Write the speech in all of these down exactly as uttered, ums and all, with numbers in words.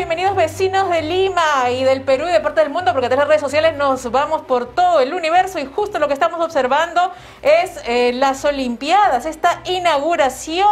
bienvenidos vecinos de Lima y del Perú y de parte del mundo, porque a través de redes sociales nos vamos por todo el universo y justo lo que estamos observando es eh, las Olimpiadas, esta inauguración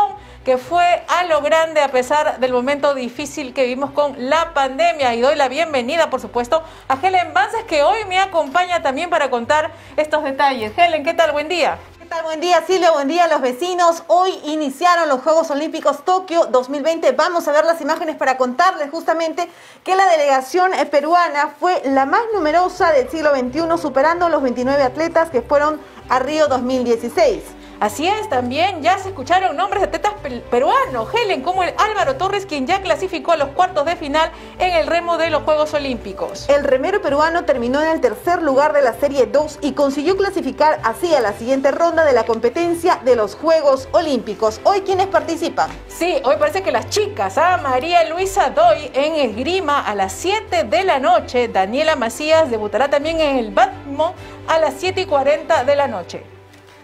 que fue a lo grande a pesar del momento difícil que vivimos con la pandemia. Y doy la bienvenida, por supuesto, a Helen Vázquez, que hoy me acompaña también para contar estos detalles. Helen, ¿qué tal? Buen día. ¿Qué tal? Buen día, Silvia, buen día a los vecinos. Hoy iniciaron los Juegos Olímpicos Tokio dos mil veinte. Vamos a ver las imágenes para contarles justamente que la delegación peruana fue la más numerosa del siglo veintiuno, superando los veintinueve atletas que fueron a Río dos mil dieciséis. Así es, también ya se escucharon nombres de atletas peruanos, Helen, como el Álvaro Torres, quien ya clasificó a los cuartos de final en el remo de los Juegos Olímpicos. El remero peruano terminó en el tercer lugar de la Serie dos y consiguió clasificar así a la siguiente ronda de la competencia de los Juegos Olímpicos. Hoy, ¿quiénes participan? Sí, hoy parece que las chicas, a María Luisa Doy en esgrima a las siete de la noche, Daniela Macías debutará también en el badminton a las siete y cuarenta de la noche.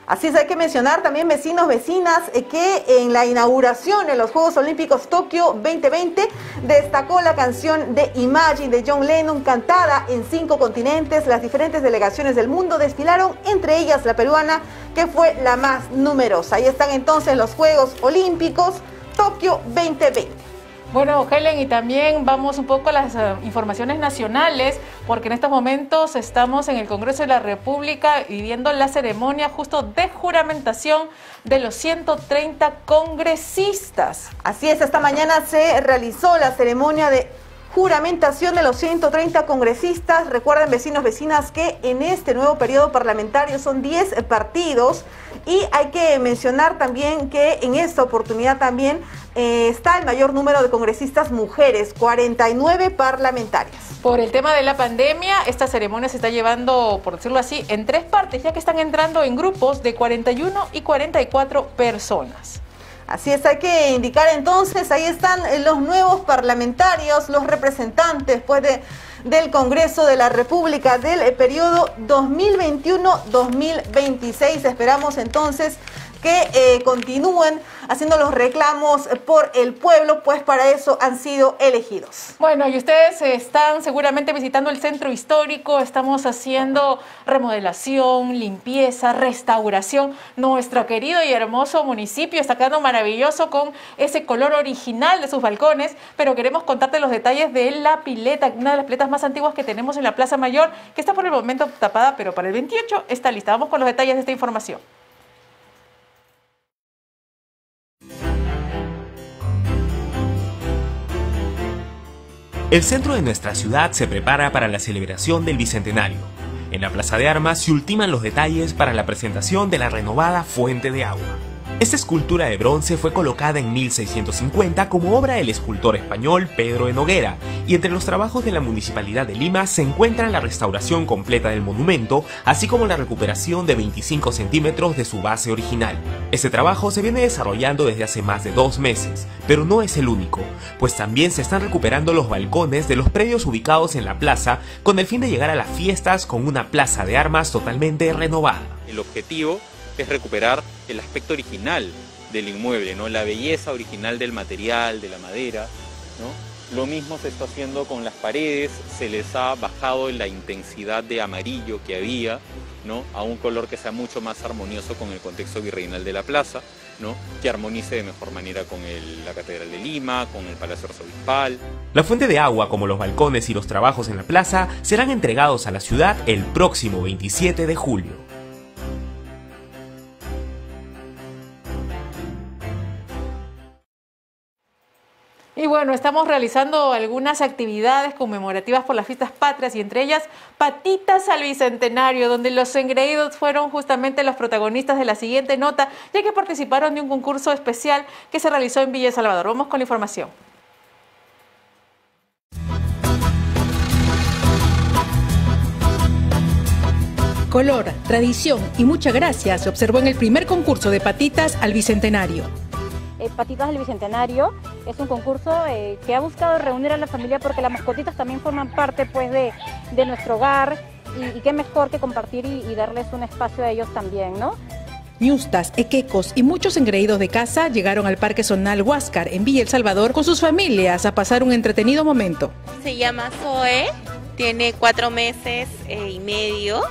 Así es, hay que mencionar también, vecinos, vecinas, que en la inauguración de los Juegos Olímpicos Tokio veinte veinte destacó la canción de Imagine de John Lennon, cantada en cinco continentes. Las diferentes delegaciones del mundo desfilaron, entre ellas la peruana, que fue la más numerosa. Ahí están entonces los Juegos Olímpicos Tokio veinte veinte. Bueno, Helen, y también vamos un poco a las uh, informaciones nacionales, porque en estos momentos estamos en el Congreso de la República viviendo la ceremonia justo de juramentación de los ciento treinta congresistas. Así es, esta mañana se realizó la ceremonia de juramentación de los ciento treinta congresistas. Recuerden, vecinos, vecinas, que en este nuevo periodo parlamentario son diez partidos, y hay que mencionar también que en esta oportunidad también eh, está el mayor número de congresistas mujeres, cuarenta y nueve parlamentarias. Por el tema de la pandemia, esta ceremonia se está llevando, por decirlo así, en tres partes, ya que están entrando en grupos de cuarenta y uno y cuarenta y cuatro personas. Así es, hay que indicar entonces, ahí están los nuevos parlamentarios, los representantes pues, de, del Congreso de la República del periodo dos mil veintiuno dos mil veintiséis. Esperamos entonces que eh, continúen haciendo los reclamos por el pueblo, pues para eso han sido elegidos. Bueno, y ustedes están seguramente visitando el centro histórico, estamos haciendo remodelación, limpieza, restauración. Nuestro querido y hermoso municipio está quedando maravilloso con ese color original de sus balcones, pero queremos contarte los detalles de la pileta, una de las piletas más antiguas que tenemos en la Plaza Mayor, que está por el momento tapada, pero para el veintiocho está lista. Vamos con los detalles de esta información. El centro de nuestra ciudad se prepara para la celebración del Bicentenario. En la Plaza de Armas se ultiman los detalles para la presentación de la renovada Fuente de Agua. Esta escultura de bronce fue colocada en mil seiscientos cincuenta como obra del escultor español Pedro de Noguera, y entre los trabajos de la Municipalidad de Lima se encuentra la restauración completa del monumento, así como la recuperación de veinticinco centímetros de su base original. Este trabajo se viene desarrollando desde hace más de dos meses, pero no es el único, pues también se están recuperando los balcones de los predios ubicados en la plaza con el fin de llegar a las fiestas con una Plaza de Armas totalmente renovada. El objetivo es recuperar el aspecto original del inmueble, ¿no? La belleza original del material, de la madera, ¿no? Lo mismo se está haciendo con las paredes, se les ha bajado la intensidad de amarillo que había, ¿no? A un color que sea mucho más armonioso con el contexto virreinal de la plaza, ¿no? Que armonice de mejor manera con el, la Catedral de Lima, con el Palacio Arzobispal. La Fuente de Agua, como los balcones y los trabajos en la plaza, serán entregados a la ciudad el próximo veintisiete de julio. Y bueno, estamos realizando algunas actividades conmemorativas por las fiestas patrias, y entre ellas Patitas al Bicentenario, donde los engreídos fueron justamente los protagonistas de la siguiente nota, ya que participaron de un concurso especial que se realizó en Villa El Salvador. Vamos con la información. Color, tradición y mucha gracia se observó en el primer concurso de Patitas al Bicentenario. Patitas del Bicentenario es un concurso eh, que ha buscado reunir a la familia, porque las mascotitas también forman parte pues de, de nuestro hogar, y, y qué mejor que compartir y, y darles un espacio a ellos también, ¿no? ñustas, equecos y muchos engreídos de casa llegaron al Parque Zonal Huáscar en Villa El Salvador con sus familias a pasar un entretenido momento. Se llama Zoe, tiene cuatro meses y medio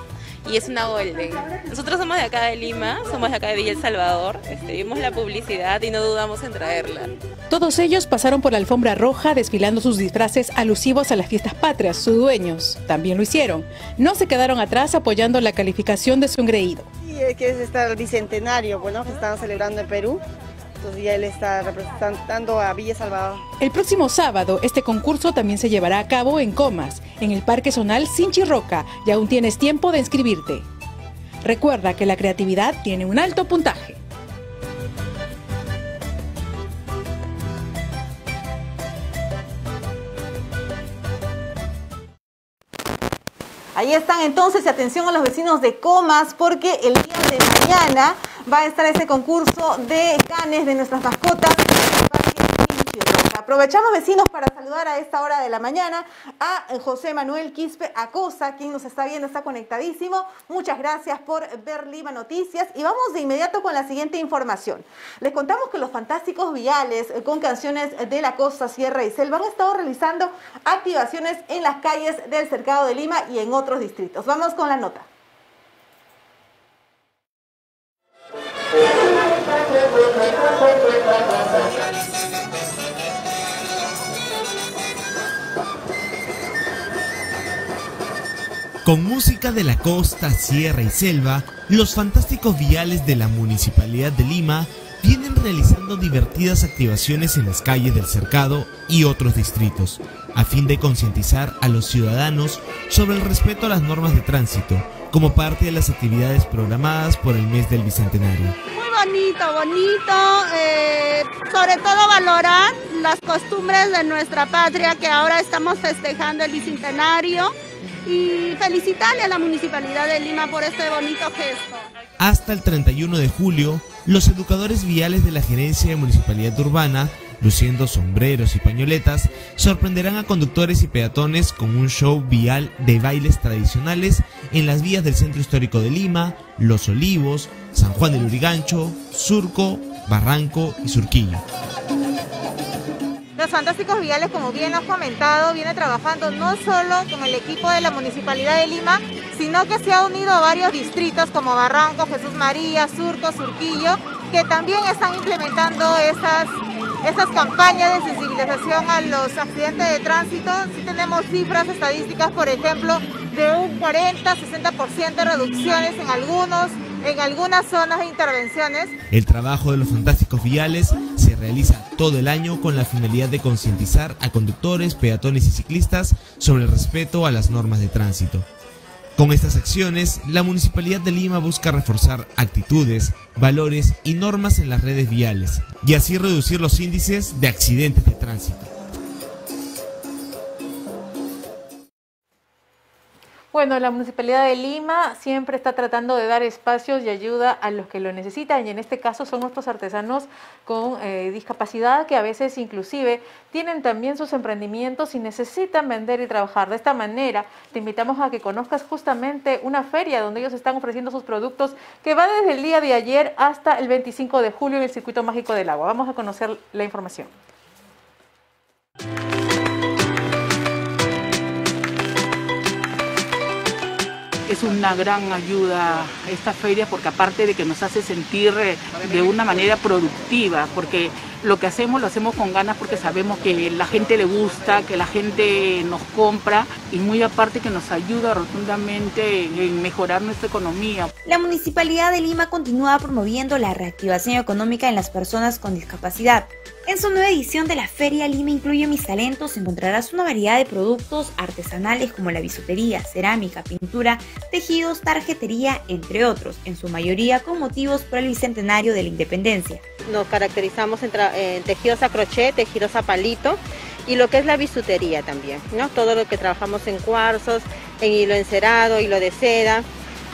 y es una golden. Nosotros somos de acá de Lima, somos de acá de Villa El Salvador, este, vimos la publicidad y no dudamos en traerla. Todos ellos pasaron por la alfombra roja desfilando sus disfraces alusivos a las fiestas patrias. Sus dueños también lo hicieron. No se quedaron atrás apoyando la calificación de su engreído. Sí, es que está el bicentenario, bueno, que están celebrando en Perú. Y él está representando a Villa Salvador. El próximo sábado, este concurso también se llevará a cabo en Comas, en el Parque Zonal Sinchi Roca, y aún tienes tiempo de inscribirte. Recuerda que la creatividad tiene un alto puntaje. Ahí están entonces, y atención a los vecinos de Comas, porque el día de mañana va a estar ese concurso de canes de nuestras mascotas. Aprovechamos, vecinos, para saludar a esta hora de la mañana a José Manuel Quispe Acosta, quien nos está viendo, está conectadísimo. Muchas gracias por ver Lima Noticias y vamos de inmediato con la siguiente información. Les contamos que los fantásticos viales con canciones de la costa, sierra y selva han estado realizando activaciones en las calles del Cercado de Lima y en otros distritos. Vamos con la nota. Con música de la costa, sierra y selva, los fantásticos viales de la Municipalidad de Lima vienen realizando divertidas activaciones en las calles del Cercado y otros distritos, a fin de concientizar a los ciudadanos sobre el respeto a las normas de tránsito, como parte de las actividades programadas por el mes del Bicentenario. Muy bonito, bonito, eh, sobre todo valorar las costumbres de nuestra patria, que ahora estamos festejando el Bicentenario, y felicitarle a la Municipalidad de Lima por este bonito gesto. Hasta el treinta y uno de julio, los educadores viales de la Gerencia de Municipalidad Urbana, luciendo sombreros y pañoletas, sorprenderán a conductores y peatones con un show vial de bailes tradicionales en las vías del Centro Histórico de Lima, Los Olivos, San Juan de Lurigancho, Surco, Barranco y Surquillo. Los fantásticos viales, como bien has comentado, viene trabajando no solo con el equipo de la Municipalidad de Lima, sino que se ha unido a varios distritos como Barranco, Jesús María, Surco, Surquillo, que también están implementando esas, esas campañas de sensibilización a los accidentes de tránsito. Sí tenemos cifras estadísticas, por ejemplo, de un cuarenta a sesenta por ciento de reducciones en algunos, en algunas zonas de intervenciones. El trabajo de los fantásticos viales se realiza todo el año con la finalidad de concientizar a conductores, peatones y ciclistas sobre el respeto a las normas de tránsito. Con estas acciones, la Municipalidad de Lima busca reforzar actitudes, valores y normas en las redes viales y así reducir los índices de accidentes de tránsito. Bueno, la Municipalidad de Lima siempre está tratando de dar espacios y ayuda a los que lo necesitan, y en este caso son nuestros artesanos con eh, discapacidad, que a veces inclusive tienen también sus emprendimientos y necesitan vender y trabajar. De esta manera te invitamos a que conozcas justamente una feria donde ellos están ofreciendo sus productos, que va desde el día de ayer hasta el veinticinco de julio en el Circuito Mágico del Agua. Vamos a conocer la información. Es una gran ayuda esta feria, porque aparte de que nos hace sentir de una manera productiva, porque lo que hacemos lo hacemos con ganas, porque sabemos que la gente le gusta, que la gente nos compra, y muy aparte que nos ayuda rotundamente en mejorar nuestra economía. La Municipalidad de Lima continúa promoviendo la reactivación económica en las personas con discapacidad. En su nueva edición de la Feria Lima Incluye Mis Talentos encontrarás una variedad de productos artesanales como la bisutería, cerámica, pintura, tejidos, tarjetería, entre otros, en su mayoría con motivos por el Bicentenario de la Independencia. Nos caracterizamos en, en tejidos a crochet, tejidos a palito y lo que es la bisutería también, ¿no? Todo lo que trabajamos en cuarzos, en hilo encerado, hilo de seda.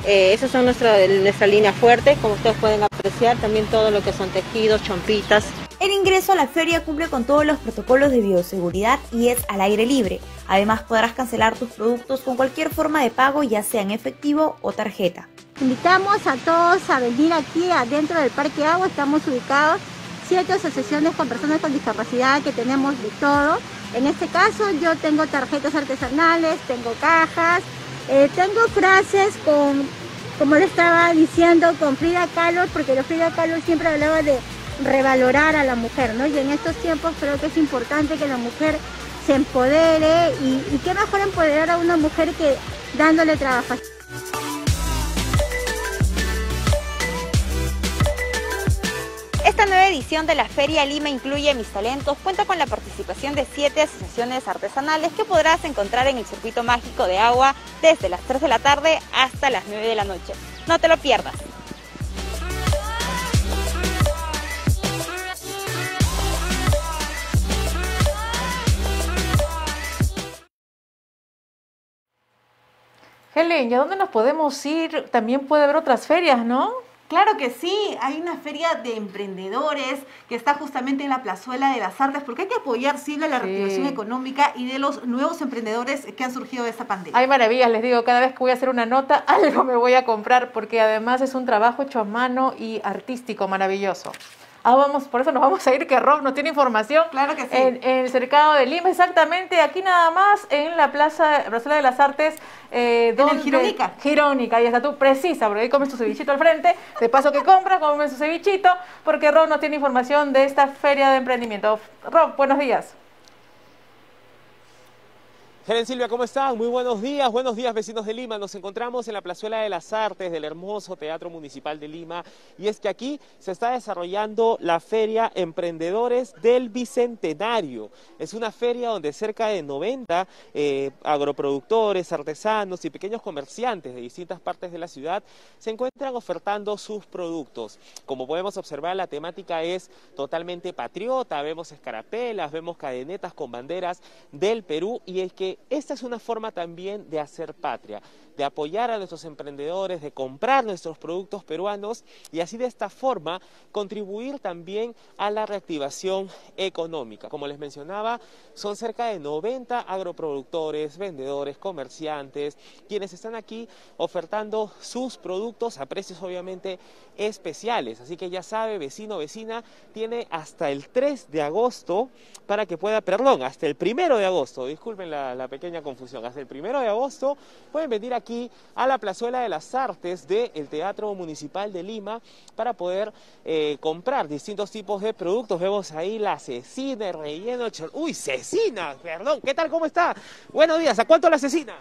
Eh, Esas son nuestra, nuestra línea fuerte, como ustedes pueden apreciar, también todo lo que son tejidos, chompitas. El ingreso a la feria cumple con todos los protocolos de bioseguridad y es al aire libre. Además podrás cancelar tus productos con cualquier forma de pago, ya sea en efectivo o tarjeta. Invitamos a todos a venir aquí adentro del Parque Agua. Estamos ubicados siete asociaciones con personas con discapacidad que tenemos de todo. En este caso yo tengo tarjetas artesanales, tengo cajas, eh, tengo frases con, como le estaba diciendo, con Frida Kahlo, porque la Frida Kahlo siempre hablaba de revalorar a la mujer, ¿no? Y en estos tiempos creo que es importante que la mujer se empodere y, y qué mejor empoderar a una mujer que dándole trabajo. Esta nueva edición de la Feria Lima Incluye Mis Talentos cuenta con la participación de siete asociaciones artesanales que podrás encontrar en el Circuito Mágico de Agua desde las tres de la tarde hasta las nueve de la noche. No te lo pierdas. Helen, ¿y a dónde nos podemos ir? También puede haber otras ferias, ¿no? Claro que sí, hay una feria de emprendedores que está justamente en la Plazuela de las Artes, porque hay que apoyar siempre la reactivación sí. económica y de los nuevos emprendedores que han surgido de esta pandemia. Hay maravillas, les digo, cada vez que voy a hacer una nota, algo me voy a comprar, porque además es un trabajo hecho a mano y artístico maravilloso. Ah, vamos, por eso nos vamos a ir, que Rob nos tiene información. Claro que sí. En, en el cercado de Lima, exactamente, aquí nada más, en la plaza, Plazuela de las Artes. Eh, donde, en el Girónica. Girónica, y hasta tú precisa, porque ahí comes tu cevichito al frente. De paso que compras, comes tu cevichito, porque Rob nos tiene información de esta feria de emprendimiento. Rob, buenos días. Helen, Silvia, ¿cómo están? Muy buenos días, buenos días vecinos de Lima. Nos encontramos en la Plazuela de las Artes del hermoso Teatro Municipal de Lima, y es que aquí se está desarrollando la Feria Emprendedores del Bicentenario. Es una feria donde cerca de noventa eh, agroproductores, artesanos y pequeños comerciantes de distintas partes de la ciudad se encuentran ofertando sus productos. Como podemos observar, la temática es totalmente patriota. Vemos escarapelas, vemos cadenetas con banderas del Perú, y es que esta es una forma también de hacer patria, de apoyar a nuestros emprendedores, de comprar nuestros productos peruanos y así de esta forma contribuir también a la reactivación económica. Como les mencionaba, son cerca de noventa agroproductores, vendedores, comerciantes, quienes están aquí ofertando sus productos a precios obviamente especiales. Así que ya sabe, vecino, vecina, tiene hasta el tres de agosto para que pueda, perdón, hasta el primero de agosto, disculpen la, la pequeña confusión, hasta el primero de agosto pueden venir aquí aquí a la Plazuela de las Artes del Teatro Municipal de Lima para poder eh, comprar distintos tipos de productos. Vemos ahí la cecina, el relleno, uy, cecina, perdón, ¿qué tal, cómo está? Buenos días, ¿a cuánto la cecina?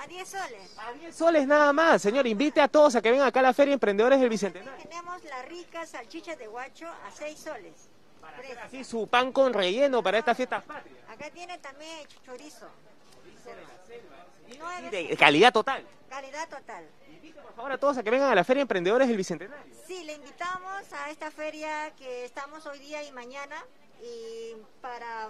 A diez soles. A diez soles nada más, señor. Invite a todos a que vengan acá a la Feria Emprendedores del Bicentenario. Tenemos la rica salchicha de huacho a seis soles. Para hacer así su pan con relleno para estas fiestas patrias. Acá tiene también chorizo. De calidad total. Calidad total. Invito por favor a todos a que vengan a la Feria Emprendedores del Bicentenario. Sí, le invitamos a esta feria que estamos hoy día y mañana y para,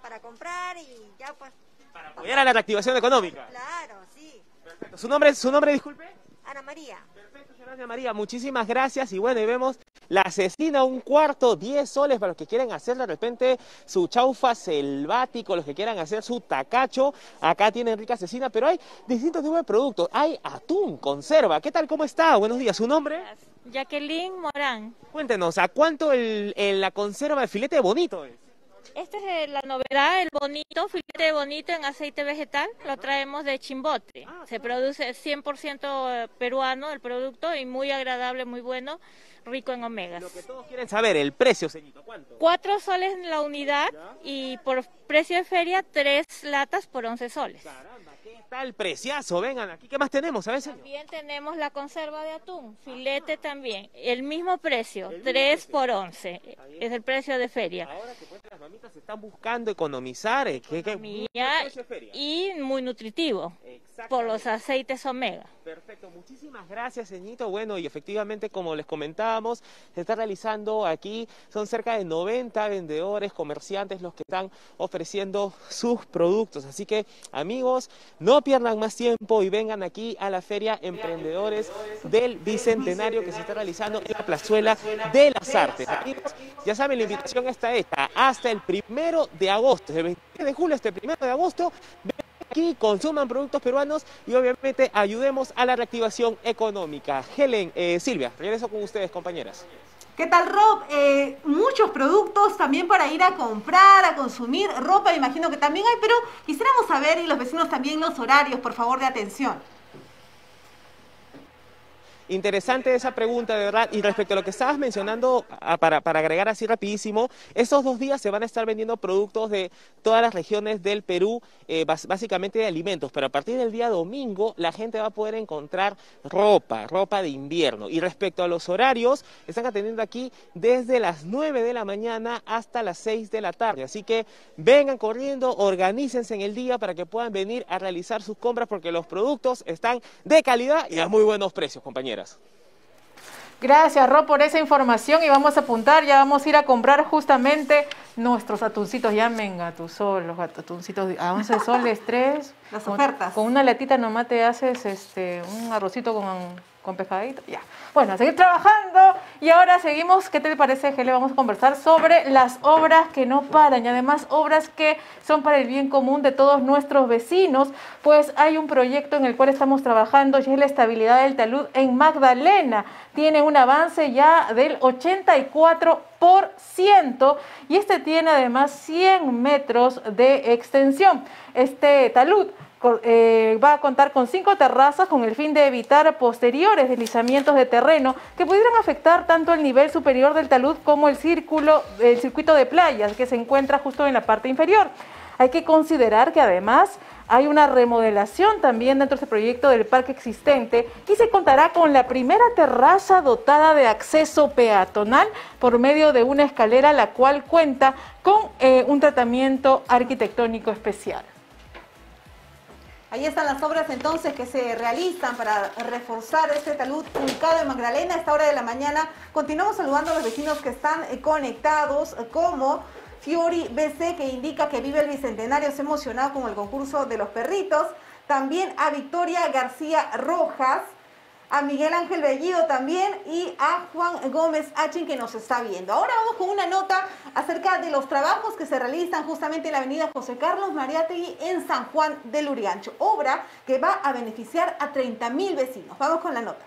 para comprar y ya pues... Para apoyar a la reactivación económica. Claro, sí. Perfecto. ¿Su nombre, su nombre, disculpe? Ana María. Perfecto, señora Ana María. Muchísimas gracias y bueno, y vemos... La cecina, un cuarto, diez soles para los que quieran hacer de repente su chaufa selvático, los que quieran hacer su tacacho. Acá tienen rica cecina, pero hay distintos tipos de productos. Hay atún, conserva. ¿Qué tal? ¿Cómo está? Buenos días. ¿Su nombre? Jacqueline Morán. Cuéntenos, ¿a cuánto el, el, la conserva de filete bonito es? Esta es la novedad, el bonito, filete bonito en aceite vegetal, lo traemos de Chimbote. Se produce cien por ciento peruano el producto y muy agradable, muy bueno, rico en omegas. Lo que todos quieren saber, el precio, señorito, ¿cuánto? Cuatro soles la unidad y por precio de feria, tres latas por once soles. Caramba, ¿qué tal preciazo? Vengan aquí, ¿qué más tenemos? ¿Sabes, señor? También tenemos la conserva de atún, filete también, el mismo precio, tres por once, es el precio de feria. Ahora que las mamitas se están buscando economizar, que, que, y muy nutritivo por los aceites omega. Perfecto, muchísimas gracias, señorito. Bueno, y efectivamente, como les comentábamos, se está realizando aquí, son cerca de noventa vendedores, comerciantes los que están ofreciendo sus productos. Así que, amigos, no pierdan más tiempo y vengan aquí a la Feria Emprendedores del Bicentenario que se está realizando en la Plazuela de las Artes. Amigos, ya saben, la invitación está hecha hasta el primero de agosto, el veintitrés de julio hasta el primero de agosto. aquí, consuman productos peruanos y obviamente ayudemos a la reactivación económica. Helen, eh, Silvia, regreso con ustedes, compañeras. ¿Qué tal, Rob? Eh, muchos productos también para ir a comprar, a consumir, ropa me imagino que también hay, pero quisiéramos saber, y los vecinos también, los horarios, por favor, de atención. Interesante esa pregunta, de verdad, y respecto a lo que estabas mencionando, para, para agregar así rapidísimo, estos dos días se van a estar vendiendo productos de todas las regiones del Perú, eh, básicamente de alimentos, pero a partir del día domingo la gente va a poder encontrar ropa, ropa de invierno. Y respecto a los horarios, están atendiendo aquí desde las nueve de la mañana hasta las seis de la tarde, así que vengan corriendo, organícense en el día para que puedan venir a realizar sus compras, porque los productos están de calidad y a muy buenos precios, compañeros. Gracias, Rob, por esa información, y vamos a apuntar, ya vamos a ir a comprar justamente nuestros atuncitos, ya me engatusó los atuncitos a once soles, tres. Las ofertas. Con, con una latita nomás te haces este, un arrocito con, con pescadito, ya. Bueno, a seguir trabajando, y ahora seguimos, ¿qué te parece, Gele? Vamos a conversar sobre las obras que no paran, y además obras que son para el bien común de todos nuestros vecinos, pues hay un proyecto en el cual estamos trabajando, y es la estabilidad del talud en Magdalena. Tiene un avance ya del ochenta y cuatro por ciento, y este tiene además cien metros de extensión. Este talud Eh, va a contar con cinco terrazas con el fin de evitar posteriores deslizamientos de terreno que pudieran afectar tanto el nivel superior del talud como el, círculo, el circuito de playas que se encuentra justo en la parte inferior. Hay que considerar que además hay una remodelación también dentro de este proyecto del parque existente, y se contará con la primera terraza dotada de acceso peatonal por medio de una escalera, la cual cuenta con eh, un tratamiento arquitectónico especial. Ahí están las obras entonces que se realizan para reforzar este talud ubicado en Magdalena. A esta hora de la mañana continuamos saludando a los vecinos que están conectados, como Fiori B C, que indica que vive el Bicentenario, se ha emocionado con el concurso de los perritos. También a Victoria García Rojas, a Miguel Ángel Bellido también, y a Juan Gómez Achín, que nos está viendo. Ahora vamos con una nota acerca de los trabajos que se realizan justamente en la avenida José Carlos Mariátegui en San Juan de Lurigancho, obra que va a beneficiar a treinta mil vecinos. Vamos con la nota.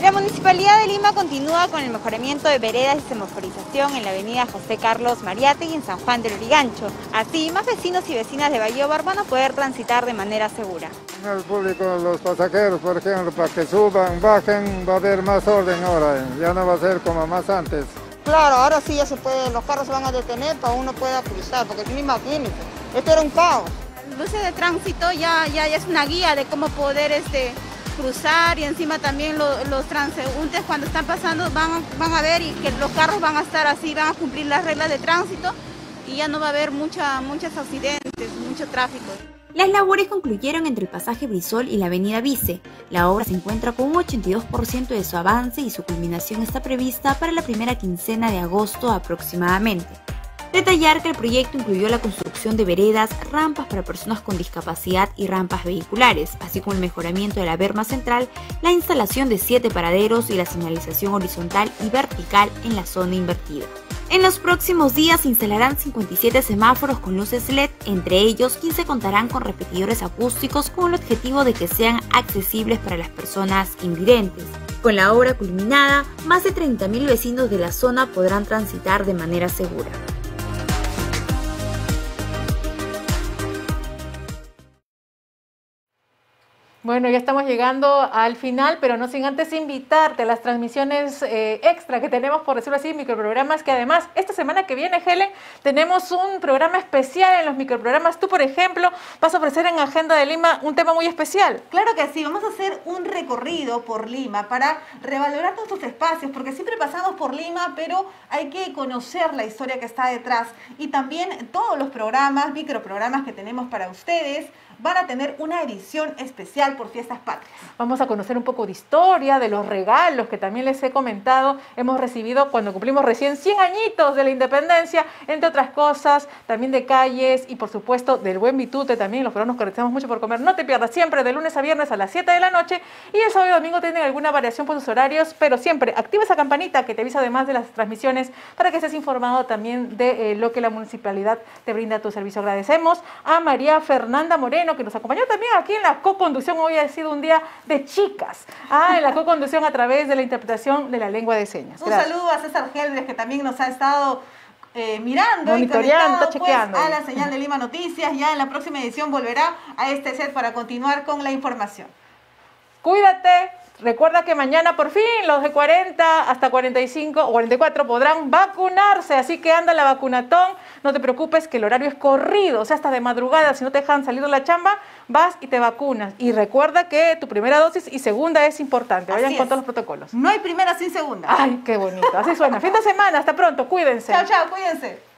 La Municipalidad de Lima continúa con el mejoramiento de veredas y semaforización en la avenida José Carlos Mariátegui en San Juan de Lurigancho. Así, más vecinos y vecinas de Valle Barbano poder transitar de manera segura. El público, los pasajeros, por ejemplo, para que suban, bajen, va a haber más orden ahora, ya no va a ser como más antes. Claro, ahora sí ya se puede, los carros se van a detener para uno pueda cruzar, porque es misma clínica, esto era un caos. Las luces de tránsito ya, ya, ya es una guía de cómo poder este... cruzar, y encima también lo, los transeúntes cuando están pasando van, van a ver, y que los carros van a estar así, van a cumplir las reglas de tránsito, y ya no va a haber mucha, muchos accidentes, mucho tráfico. Las labores concluyeron entre el pasaje Brisol y la avenida Vice. La obra se encuentra con un ochenta y dos por ciento de su avance, y su culminación está prevista para la primera quincena de agosto aproximadamente. Detallar que el proyecto incluyó la construcción de veredas, rampas para personas con discapacidad y rampas vehiculares, así como el mejoramiento de la berma central, la instalación de siete paraderos y la señalización horizontal y vertical en la zona invertida. En los próximos días se instalarán cincuenta y siete semáforos con luces L E D, entre ellos quince contarán con repetidores acústicos, con el objetivo de que sean accesibles para las personas invidentes. Con la obra culminada, más de treinta mil vecinos de la zona podrán transitar de manera segura. Bueno, ya estamos llegando al final, pero no sin antes invitarte a las transmisiones eh, extra que tenemos, por decirlo así, microprogramas, que además esta semana que viene, Helen, tenemos un programa especial en los microprogramas. Tú, por ejemplo, vas a ofrecer en Agenda de Lima un tema muy especial. Claro que sí, vamos a hacer un recorrido por Lima para revalorar nuestros espacios, porque siempre pasamos por Lima, pero hay que conocer la historia que está detrás, y también todos los programas, microprogramas que tenemos para ustedes. van a tener una edición especial por Fiestas Patrias. Vamos a conocer un poco de historia, de los regalos que también les he comentado. Hemos recibido cuando cumplimos recién cien añitos de la independencia, entre otras cosas, también de calles y por supuesto del buen bitute también. Los peruanos caracterizamos mucho por comer. No te pierdas, siempre de lunes a viernes a las siete de la noche, y el sábado y domingo tienen alguna variación por sus horarios, pero siempre activa esa campanita que te avisa además de las transmisiones para que estés informado también de eh, lo que la municipalidad te brinda a tu servicio. Agradecemos a María Fernanda Moreno que nos acompañó también aquí en la co-conducción. Hoy ha sido un día de chicas, ah, en la co-conducción a través de la interpretación de la lengua de señas. Gracias. Un saludo a César Heldres que también nos ha estado Eh, mirando y conectado pues, a la señal de Lima Noticias. Ya en la próxima edición volverá a este set para continuar con la información. Cuídate, recuerda que mañana por fin los de cuarenta hasta cuarenta y cinco o cuarenta y cuatro podrán vacunarse, así que anda la vacunatón, no te preocupes que el horario es corrido, o sea hasta de madrugada, si no te dejan salir de la chamba, vas y te vacunas. Y recuerda que tu primera dosis y segunda es importante, vayan con todos los protocolos. No hay primera sin segunda. Ay, qué bonito, así suena. Fin de semana, hasta pronto, cuídense. Chao, chao, cuídense.